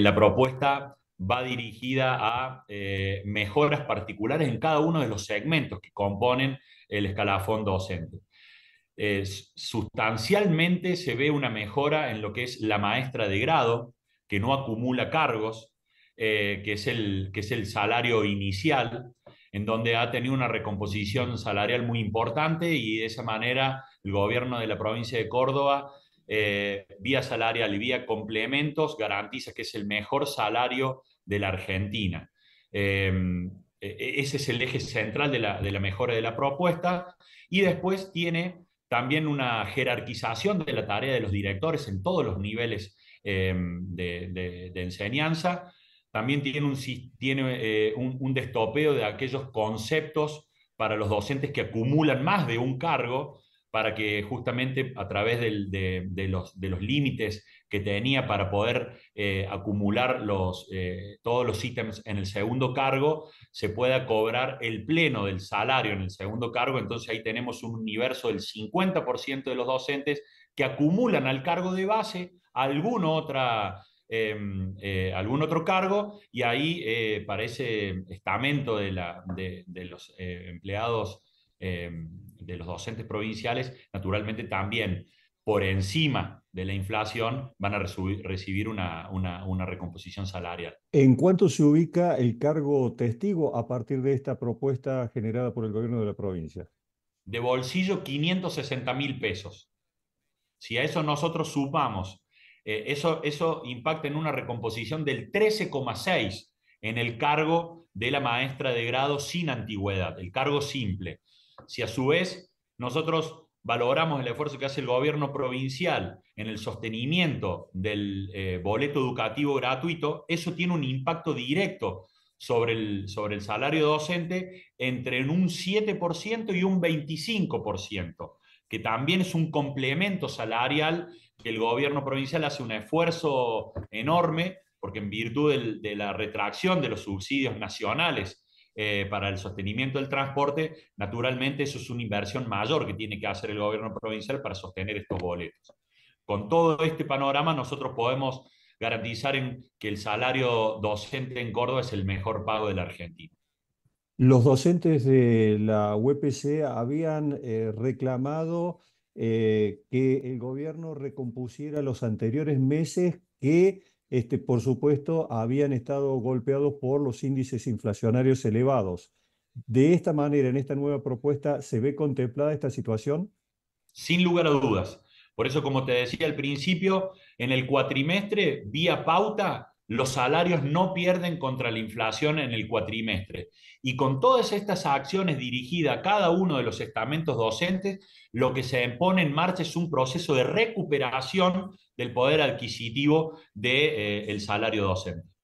La propuesta va dirigida a mejoras particulares en cada uno de los segmentos que componen el escalafón docente. Sustancialmente se ve una mejora en lo que es la maestra de grado, que no acumula cargos, que es el salario inicial, en donde ha tenido una recomposición salarial muy importante, y de esa manera el gobierno de la provincia de Córdoba, vía salarial y vía complementos, garantiza que es el mejor salario de la Argentina. Ese es el eje central de la mejora de la propuesta, y después tiene también una jerarquización de la tarea de los directores en todos los niveles de enseñanza. También tiene un destopeo de aquellos conceptos para los docentes que acumulan más de un cargo, para que justamente a través de los límites que tenía para poder acumular todos los ítems en el segundo cargo, se pueda cobrar el pleno del salario en el segundo cargo. Entonces ahí tenemos un universo del 50% de los docentes que acumulan al cargo de base algún otro cargo, y ahí para ese estamento de los empleados de los docentes provinciales, naturalmente también por encima de la inflación van a recibir una recomposición salarial. ¿En cuánto se ubica el cargo testigo a partir de esta propuesta generada por el gobierno de la provincia? De bolsillo, 560.000 pesos. Si a eso nosotros sumamos eso impacta en una recomposición del 13,6 en el cargo de la maestra de grado sin antigüedad, el cargo simple. Si a su vez nosotros valoramos el esfuerzo que hace el gobierno provincial en el sostenimiento del boleto educativo gratuito, eso tiene un impacto directo sobre el salario docente entre un 7% y un 25%, que también es un complemento salarial que el gobierno provincial hace un esfuerzo enorme, porque en virtud de la retracción de los subsidios nacionales para el sostenimiento del transporte, naturalmente eso es una inversión mayor que tiene que hacer el gobierno provincial para sostener estos boletos. Con todo este panorama nosotros podemos garantizar que el salario docente en Córdoba es el mejor pago de la Argentina. Los docentes de la UPC habían reclamado que el gobierno recompusiera los anteriores meses que, por supuesto, habían estado golpeados por los índices inflacionarios elevados. ¿De esta manera, en esta nueva propuesta, se ve contemplada esta situación? Sin lugar a dudas. Por eso, como te decía al principio, en el cuatrimestre, vía pauta, los salarios no pierden contra la inflación en el cuatrimestre. Y con todas estas acciones dirigidas a cada uno de los estamentos docentes, lo que se pone en marcha es un proceso de recuperación del poder adquisitivo del salario docente.